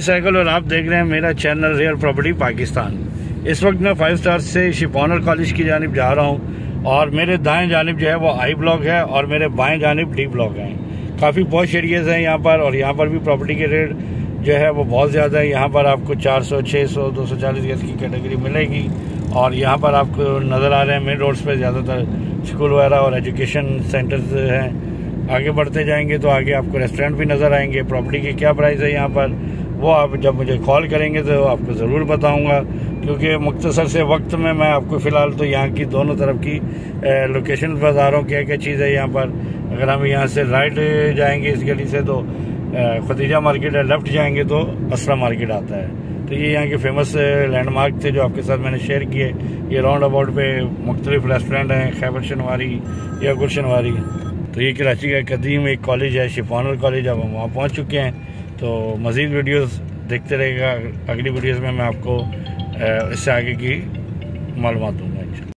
Cycle और आप देख रहे हैं मेरा चैनल रेयर प्रॉपर्टी पाकिस्तान। इस वक्त मैं 5 स्टार से शिपौनर कॉलेज की जानिब जा रहा हूं और मेरे दाएं जानिब जो है वो आई ब्लॉक है और मेरे बाएं जानिब डी ब्लॉक है। काफ़ी पॉश एरियाज हैं यहाँ पर और यहाँ पर भी प्रॉपर्टी के रेट जो है वो बहुत ज़्यादा है। यहाँ पर आपको 400, 600, 240 गज की कैटेगरी मिलेगी और यहाँ पर आपको नज़र आ रहे हैं मेन रोड्स पर ज़्यादातर स्कूल वगैरह और एजुकेशन सेंटर्स हैं। आगे बढ़ते जाएँगे तो आगे आपको रेस्टोरेंट भी नज़र आएँगे। प्रॉपर्टी की क्या प्राइस है यहाँ पर वो आप जब मुझे कॉल करेंगे तो आपको ज़रूर बताऊंगा, क्योंकि मुख्तसर से वक्त में मैं आपको फ़िलहाल तो यहाँ की दोनों तरफ की लोकेशन बता रहा हूँ क्या चीज़ है यहाँ पर। अगर हम यहाँ से राइट जाएंगे इस गली से तो खदीजा मार्केट है, लेफ़्ट जाएंगे तो असलम मार्केट आता है। तो ये यहाँ के फेमस लैंडमार्क थे जो आपके साथ मैंने शेयर किए। ये राउंड अबाउट पर मुख्तलिफ रेस्टोरेंट हैं, खैबर शनवारी या गुरशनवारी। तो ये कराची का कदीम एक कॉलेज है शिपौनर कॉलेज। अब हम वहाँ पहुँच चुके हैं, तो मज़ीद वीडियोस देखते रहेगा। अगली वीडियोस में मैं आपको इससे आगे की मालूमात दूँगा।